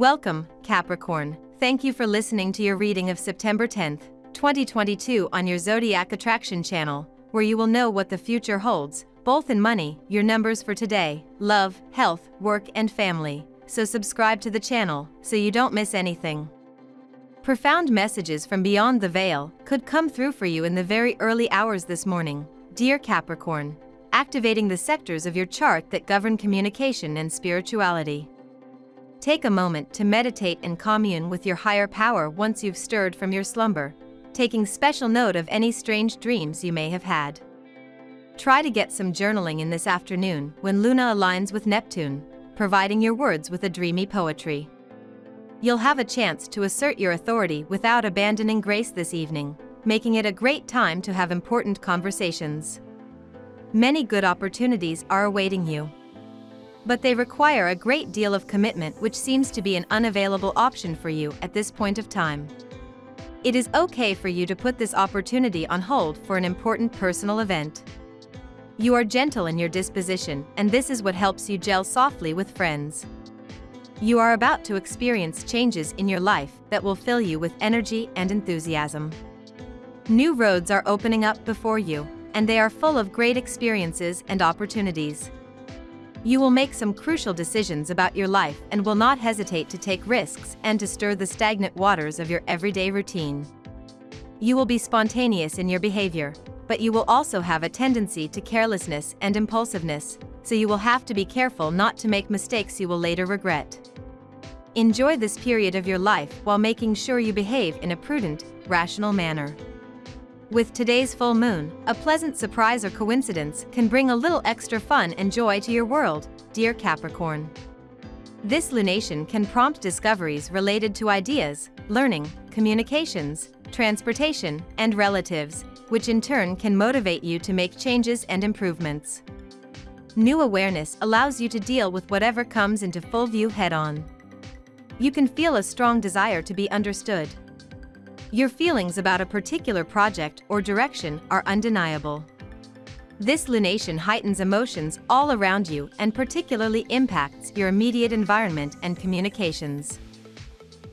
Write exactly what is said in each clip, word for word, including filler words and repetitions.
Welcome, Capricorn. Thank you for listening to your reading of September tenth, twenty twenty-two on your Zodiac Attraction channel, where you will know what the future holds, both in money, your numbers for today, love, health, work and family. So subscribe to the channel, so you don't miss anything. Profound messages from beyond the veil could come through for you in the very early hours this morning, dear Capricorn, activating the sectors of your chart that govern communication and spirituality. Take a moment to meditate and commune with your higher power once you've stirred from your slumber, taking special note of any strange dreams you may have had. Try to get some journaling in this afternoon when Luna aligns with Neptune, providing your words with a dreamy poetry. You'll have a chance to assert your authority without abandoning grace this evening, making it a great time to have important conversations. Many good opportunities are awaiting you, but they require a great deal of commitment, which seems to be an unavailable option for you at this point of time. It is okay for you to put this opportunity on hold for an important personal event. You are gentle in your disposition, and this is what helps you gel softly with friends. You are about to experience changes in your life that will fill you with energy and enthusiasm. New roads are opening up before you, and they are full of great experiences and opportunities. You will make some crucial decisions about your life and will not hesitate to take risks and to stir the stagnant waters of your everyday routine. You will be spontaneous in your behavior, but you will also have a tendency to carelessness and impulsiveness, so you will have to be careful not to make mistakes you will later regret. Enjoy this period of your life while making sure you behave in a prudent, rational manner. With today's full moon, a pleasant surprise or coincidence can bring a little extra fun and joy to your world, dear Capricorn. This lunation can prompt discoveries related to ideas, learning, communications, transportation, and relatives, which in turn can motivate you to make changes and improvements. New awareness allows you to deal with whatever comes into full view head-on. You can feel a strong desire to be understood. Your feelings about a particular project or direction are undeniable. This lunation heightens emotions all around you and particularly impacts your immediate environment and communications.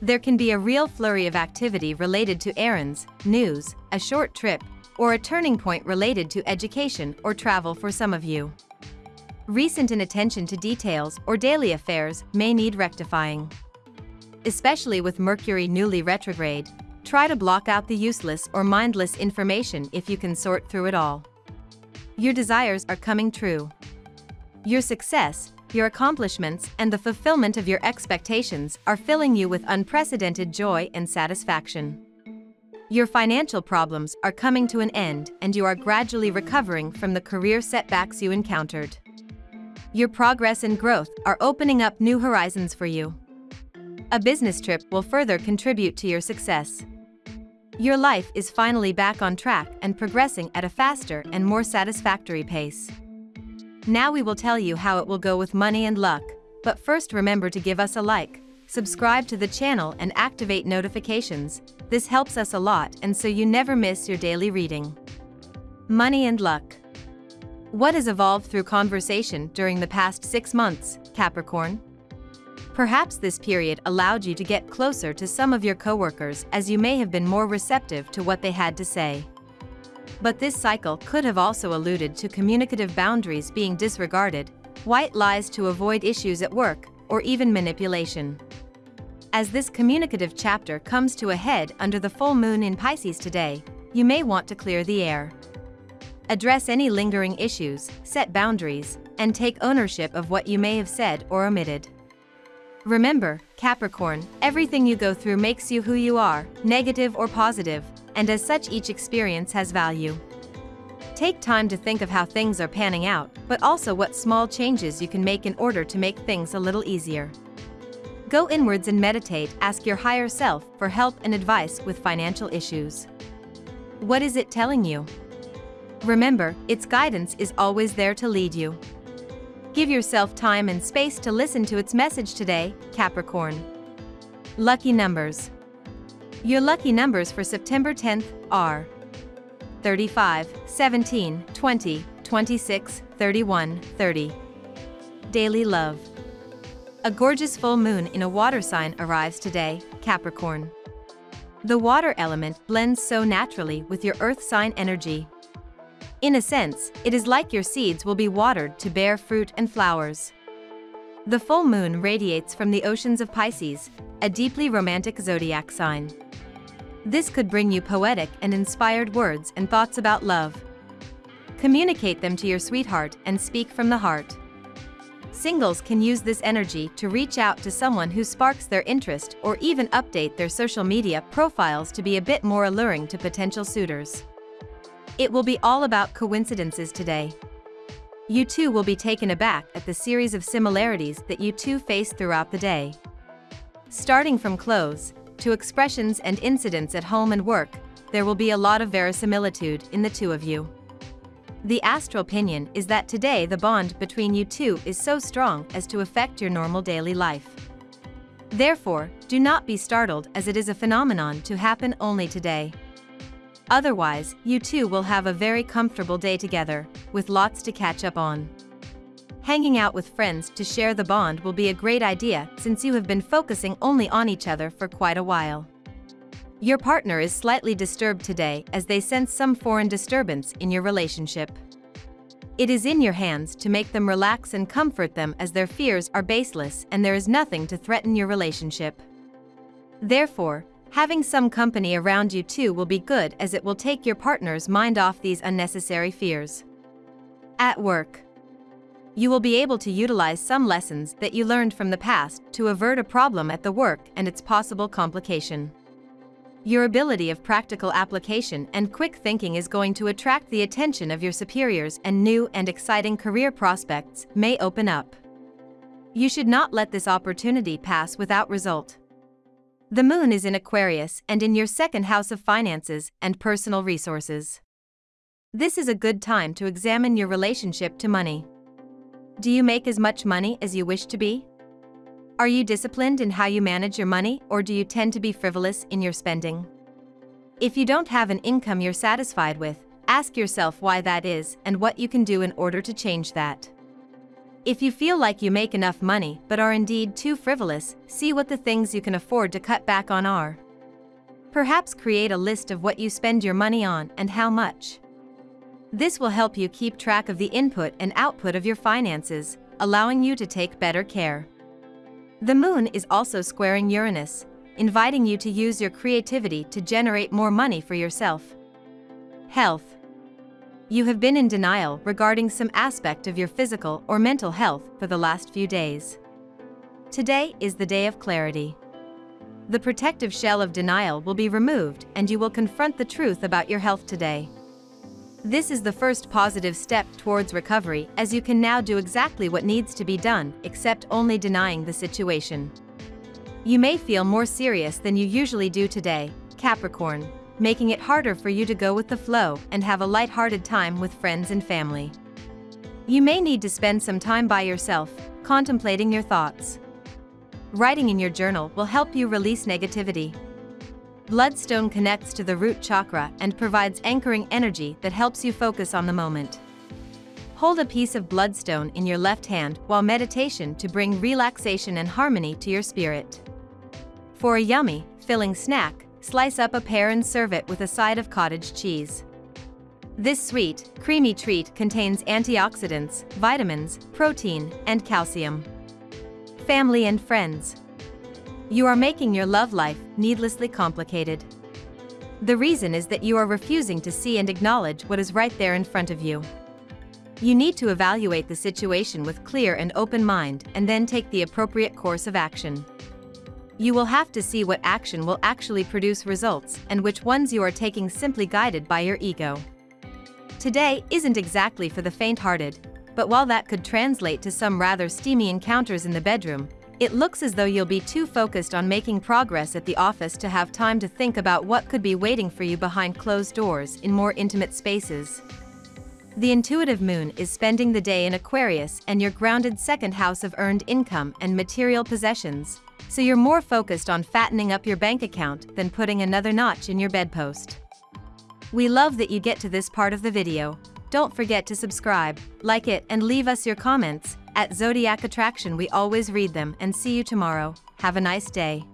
There can be a real flurry of activity related to errands, news, a short trip, or a turning point related to education or travel for some of you. Recent inattention to details or daily affairs may need rectifying. Especially with Mercury newly retrograde, try to block out the useless or mindless information if you can sort through it all. Your desires are coming true. Your success, your accomplishments, and the fulfillment of your expectations are filling you with unprecedented joy and satisfaction. Your financial problems are coming to an end, and you are gradually recovering from the career setbacks you encountered. Your progress and growth are opening up new horizons for you. A business trip will further contribute to your success. Your life is finally back on track and progressing at a faster and more satisfactory pace. Now we will tell you how it will go with money and luck, but first remember to give us a like, subscribe to the channel and activate notifications. This helps us a lot and so you never miss your daily reading. Money and luck. What has evolved through conversation during the past six months, Capricorn? Perhaps this period allowed you to get closer to some of your coworkers, as you may have been more receptive to what they had to say. But this cycle could have also alluded to communicative boundaries being disregarded, white lies to avoid issues at work, or even manipulation. As this communicative chapter comes to a head under the full moon in Pisces today, you may want to clear the air. Address any lingering issues, set boundaries, and take ownership of what you may have said or omitted. Remember, Capricorn, everything you go through makes you who you are, negative or positive, and as such each experience has value. Take time to think of how things are panning out, but also what small changes you can make in order to make things a little easier. Go inwards and meditate, ask your higher self for help and advice with financial issues. What is it telling you? Remember, its guidance is always there to lead you. Give yourself time and space to listen to its message today, Capricorn. Lucky numbers. Your lucky numbers for September tenth are thirty-five, seventeen, twenty, twenty-six, thirty-one, thirty. Daily love. A gorgeous full moon in a water sign arrives today, Capricorn. The water element blends so naturally with your earth sign energy. In a sense, it is like your seeds will be watered to bear fruit and flowers. The full moon radiates from the oceans of Pisces, a deeply romantic zodiac sign. This could bring you poetic and inspired words and thoughts about love. Communicate them to your sweetheart and speak from the heart. Singles can use this energy to reach out to someone who sparks their interest or even update their social media profiles to be a bit more alluring to potential suitors. It will be all about coincidences today. You too will be taken aback at the series of similarities that you two face throughout the day. Starting from clothes, to expressions and incidents at home and work, there will be a lot of verisimilitude in the two of you. The astral opinion is that today the bond between you two is so strong as to affect your normal daily life. Therefore, do not be startled as it is a phenomenon to happen only today. Otherwise, you two will have a very comfortable day together, with lots to catch up on. Hanging out with friends to share the bond will be a great idea since you have been focusing only on each other for quite a while. Your partner is slightly disturbed today as they sense some foreign disturbance in your relationship. It is in your hands to make them relax and comfort them as their fears are baseless and there is nothing to threaten your relationship. Therefore, having some company around you too will be good as it will take your partner's mind off these unnecessary fears. At work, you will be able to utilize some lessons that you learned from the past to avert a problem at the work and its possible complication. Your ability of practical application and quick thinking is going to attract the attention of your superiors and new and exciting career prospects may open up. You should not let this opportunity pass without result. The moon is in Aquarius and in your second house of finances and personal resources. This is a good time to examine your relationship to money. Do you make as much money as you wish to be? Are you disciplined in how you manage your money, or do you tend to be frivolous in your spending? If you don't have an income you're satisfied with, ask yourself why that is and what you can do in order to change that. If you feel like you make enough money but are indeed too frivolous, see what the things you can afford to cut back on are. Perhaps create a list of what you spend your money on and how much. This will help you keep track of the input and output of your finances, allowing you to take better care. The moon is also squaring Uranus, inviting you to use your creativity to generate more money for yourself. Health. You have been in denial regarding some aspect of your physical or mental health for the last few days. Today is the day of clarity. The protective shell of denial will be removed and you will confront the truth about your health today. This is the first positive step towards recovery as you can now do exactly what needs to be done except only denying the situation. You may feel more serious than you usually do today, Capricorn, making it harder for you to go with the flow and have a light-hearted time with friends and family. You may need to spend some time by yourself, contemplating your thoughts. Writing in your journal will help you release negativity. Bloodstone connects to the root chakra and provides anchoring energy that helps you focus on the moment. Hold a piece of bloodstone in your left hand while meditation to bring relaxation and harmony to your spirit. For a yummy, filling snack, slice up a pear and serve it with a side of cottage cheese. This sweet, creamy treat contains antioxidants, vitamins, protein, and calcium. Family and friends. You are making your love life needlessly complicated. The reason is that you are refusing to see and acknowledge what is right there in front of you. You need to evaluate the situation with clear and open mind and then take the appropriate course of action. You will have to see what action will actually produce results and which ones you are taking simply guided by your ego. Today isn't exactly for the faint-hearted, but while that could translate to some rather steamy encounters in the bedroom, it looks as though you'll be too focused on making progress at the office to have time to think about what could be waiting for you behind closed doors in more intimate spaces. The intuitive moon is spending the day in Aquarius and your grounded second house of earned income and material possessions, so you're more focused on fattening up your bank account than putting another notch in your bedpost. We love that you get to this part of the video. Don't forget to subscribe, like it, and leave us your comments. At Zodiac Attraction, we always read them, and see you tomorrow. Have a nice day.